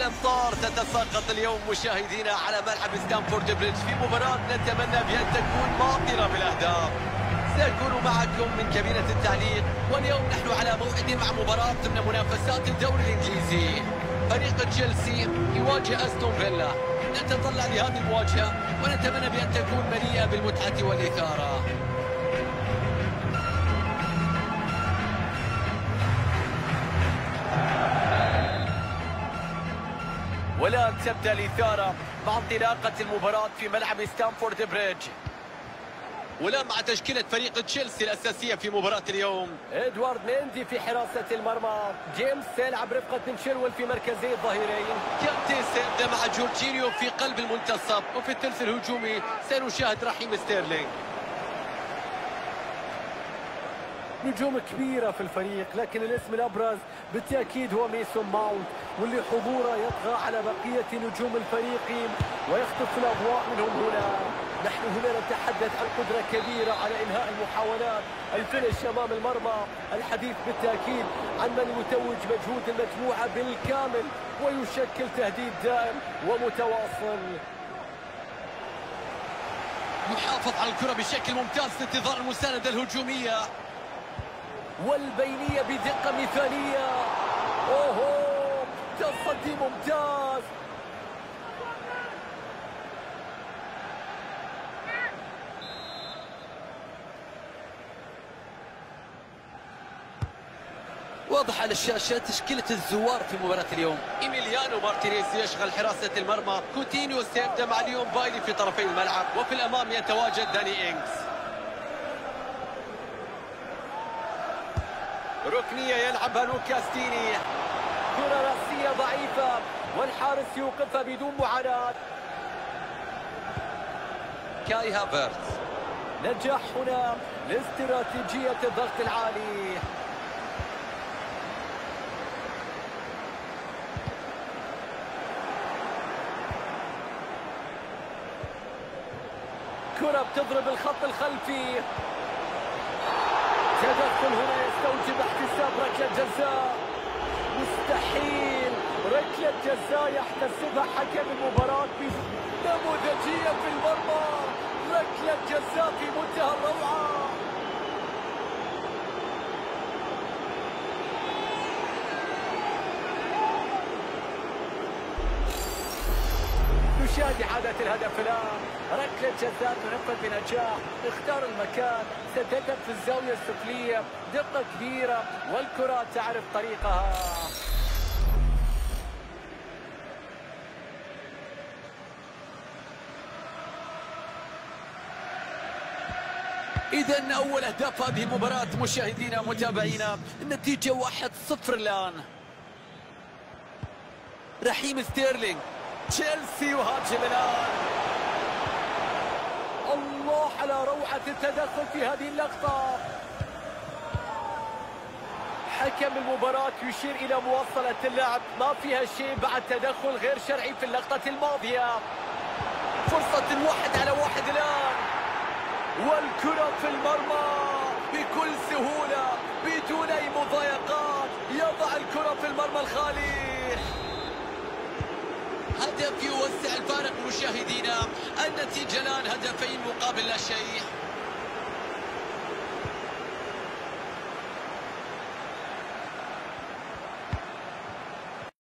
الأمطار تتساقط اليوم مشاهدينا على ملعب ستامفورد بريدج في مباراة نتمنى بأن تكون ماطرة بالأهداف. سأكون معكم من كابينة التعليق، واليوم نحن على موعد مع مباراة ضمن منافسات الدوري الإنجليزي. فريق تشيلسي يواجه أستون فيلا. نتطلع لهذه المواجهة ونتمنى بأن تكون مليئة بالمتعة والإثارة. ولن تبدأ الإثارة مع انطلاقة المباراة في ملعب ستامفورد بريدج. والآن مع تشكيلة فريق تشيلسي الأساسية في مباراة اليوم، إدوارد ميندي في حراسة المرمى، جيمس سيلعب رفقة من شيلويل في مركزي الظهيرين، كابتن سيبدأ مع جورجينيو في قلب المنتصف، وفي الثلث الهجومي سنشاهد رحيم ستيرلينغ. نجوم كبيرة في الفريق، لكن الاسم الأبرز بالتأكيد هو ميسون ماونت، واللي حضوره يطغى على بقية نجوم الفريق ويخطف الأضواء منهم. هنا نحن هنا نتحدث عن قدرة كبيرة على إنهاء المحاولات، الفينش أمام المرمى، الحديث بالتأكيد عن من يتوج مجهود المجموعة بالكامل ويشكل تهديد دائم ومتواصل. يحافظ على الكرة بشكل ممتاز في انتظار المساندة الهجومية، والبينية بدقة مثالية. أوهو، تصدي ممتاز. واضح على الشاشة تشكيلة الزوار في مباراة اليوم. إيميليانو مارتينيز يشغل حراسة المرمى، كوتينيو سيبدأ مع ليون بايلي في طرفي الملعب، وفي الأمام يتواجد داني إنجز. ركنية يلعبها لوكاستيني، كرة رأسية ضعيفة والحارس يوقفها بدون معاناة. كاي هافرتز، نجاح هنا لاستراتيجية الضغط العالي. كرة بتضرب الخط الخلفي، تدخل هنا يستوجب احتساب ركلة جزاء. مستحيل ركلة جزاء يحتسبها حكم المباراة، نموذجية في المرمى، ركلة جزاء في منتهى الروعة. نشاهد إعادة الهدف الآن، ركلة جزاء تنفذ بنجاح، اختار المكان، سددت في الزاوية السفلية، دقة كبيرة والكرة تعرف طريقها. إذا أول أهداف هذه المباراة مشاهدينا متابعينا، النتيجة 1-0 الآن. رحيم ستيرلينغ، تشيلسي يهاجم الآن. الله على روعة التدخل في هذه اللقطة. حكم المباراة يشير إلى مواصلة اللعب، ما فيها شيء بعد تدخل غير شرعي في اللقطة الماضية. فرصة 1-1 الآن، والكرة في المرمى بكل سهولة بدون أي مضايقات، يضع الكرة في المرمى الخالي. هدف يوسع الفارق مشاهدينا، النتيجة الآن 2-1 مقابل لا شيء.